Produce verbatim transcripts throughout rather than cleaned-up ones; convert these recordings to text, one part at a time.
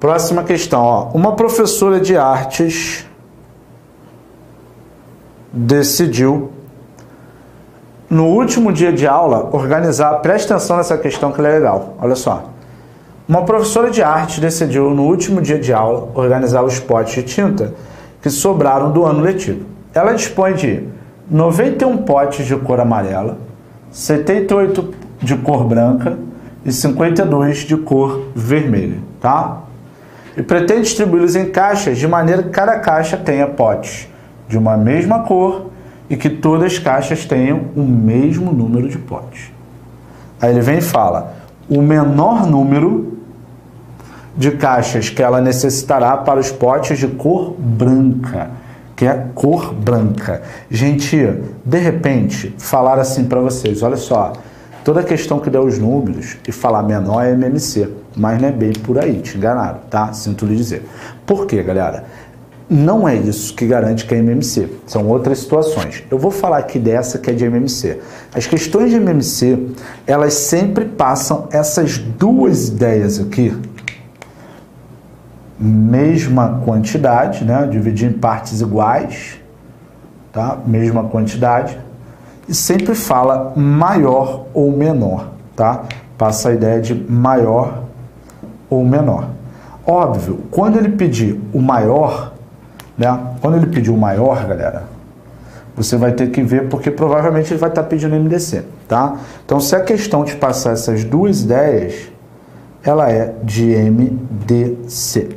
Próxima questão, ó. Uma professora de artes decidiu, no último dia de aula, organizar... Presta atenção nessa questão que ela é legal. Olha só. Uma professora de arte decidiu, no último dia de aula, organizar os potes de tinta que sobraram do ano letivo. Ela dispõe de noventa e um potes de cor amarela, setenta e oito de cor branca e cinquenta e dois de cor vermelha, tá? E pretende distribuí-los em caixas de maneira que cada caixa tenha potes de uma mesma cor e que todas as caixas tenham o mesmo número de potes. Aí ele vem e fala: o menor número de caixas que ela necessitará para os potes de cor branca, que é cor branca. Gente, de repente, falar assim para vocês, olha só, toda questão que der os números e falar menor é M M C, mas não é bem por aí, te enganaram, tá? Sinto lhe dizer. Por quê, galera? Não é isso que garante que é M M C, são outras situações. Eu vou falar aqui dessa que é de M M C. As questões de M M C, elas sempre passam essas duas ideias aqui. Mesma quantidade, né? Dividir em partes iguais, tá? Mesma quantidade. E sempre fala maior ou menor, tá? Passa a ideia de maior ou menor. Óbvio, quando ele pedir o maior... Quando ele pediu o maior, galera, você vai ter que ver, porque provavelmente ele vai estar pedindo M D C, tá? Então, se a questão te passar essas duas ideias, ela é de M D C.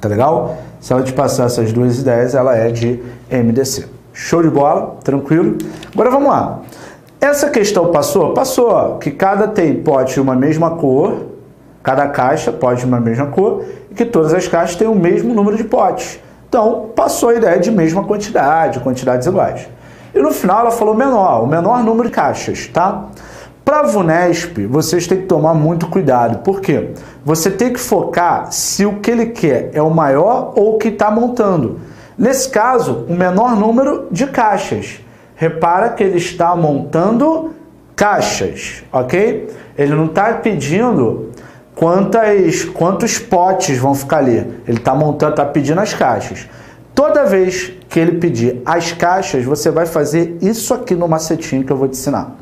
Tá legal? Se ela te passar essas duas ideias, ela é de M D C. Show de bola? Tranquilo? Agora vamos lá. Essa questão passou? Passou. Que cada tem pote de uma mesma cor, cada caixa pode de uma mesma cor, e que todas as caixas têm o mesmo número de potes. Então, passou a ideia de mesma quantidade, quantidades iguais. E no final ela falou menor, o menor número de caixas, tá? Para a VUNESP, vocês têm que tomar muito cuidado, porque você tem que focar se o que ele quer é o maior ou o que está montando. Nesse caso, o menor número de caixas. Repara que ele está montando caixas, ok? Ele não está pedindo... Quantas, quantos potes vão ficar ali? Ele está montando, está pedindo as caixas. Toda vez que ele pedir as caixas, você vai fazer isso aqui no macetinho que eu vou te ensinar.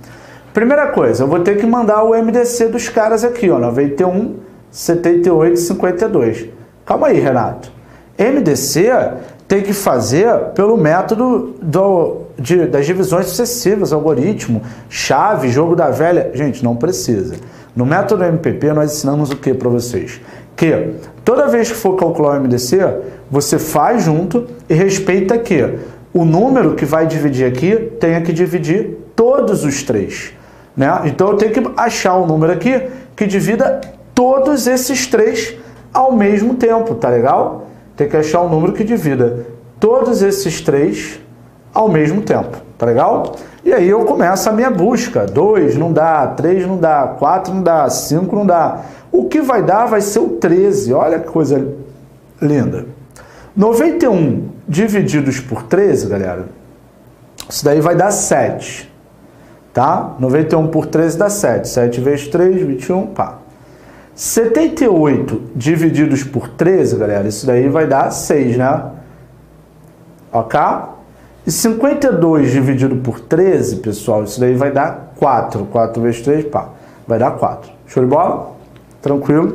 Primeira coisa, eu vou ter que mandar o M D C dos caras aqui, ó, noventa e um, setenta e oito, cinquenta e dois. Calma aí, Renato. M D C tem que fazer pelo método do, de, das divisões sucessivas, algoritmo, chave, jogo da velha. Gente, não precisa. No método M P P, nós ensinamos o que para vocês? Que toda vez que for calcular o M D C, você faz junto e respeita que o número que vai dividir aqui, tenha que dividir todos os três, né? Então, eu tenho que achar um número aqui que divida todos esses três ao mesmo tempo, tá legal? Tem que achar um número que divida todos esses três ao mesmo tempo, tá legal? E aí eu começo a minha busca. dois não dá, três não dá, quatro não dá, cinco não dá. O que vai dar vai ser o treze. Olha que coisa linda. noventa e um divididos por treze, galera, isso daí vai dar sete, tá? noventa e um por treze dá sete. sete vezes três, vinte e um, pá. setenta e oito divididos por treze, galera, isso daí vai dar seis, né? Ok? E cinquenta e dois dividido por treze, pessoal, isso daí vai dar quatro. quatro vezes três, pá, vai dar quatro. Show de bola? Tranquilo?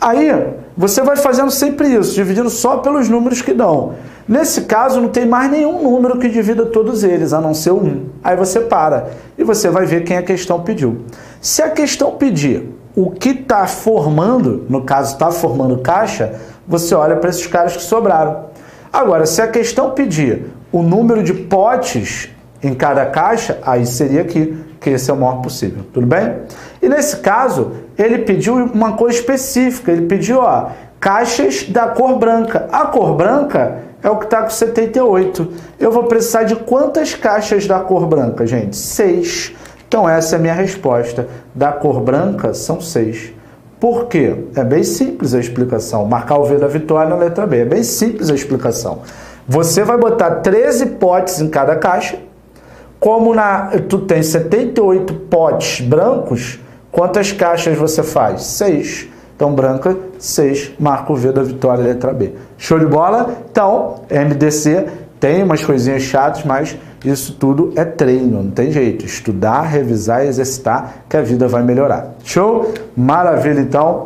Aí, você vai fazendo sempre isso, dividindo só pelos números que dão. Nesse caso, não tem mais nenhum número que divida todos eles, a não ser o um. Aí você para e você vai ver quem a questão pediu. Se a questão pedir o que está formando, no caso, está formando caixa, você olha para esses caras que sobraram. Agora, se a questão pedir o número de potes em cada caixa, aí seria aqui, que esse é o maior possível, tudo bem? E nesse caso, ele pediu uma cor específica, ele pediu, ó, caixas da cor branca. A cor branca é o que está com setenta e oito. Eu vou precisar de quantas caixas da cor branca, gente? seis. Então essa é a minha resposta. Da cor branca são seis. Por quê? É bem simples a explicação. Marcar o V da vitória na letra B. É bem simples a explicação. Você vai botar treze potes em cada caixa. Como na, tu tem setenta e oito potes brancos, quantas caixas você faz? seis. Então, branca, seis, marca o V da vitória, letra B. Show de bola? Então, M D C tem umas coisinhas chatas, mas isso tudo é treino, não tem jeito. Estudar, revisar, exercitar, que a vida vai melhorar. Show? Maravilha, então.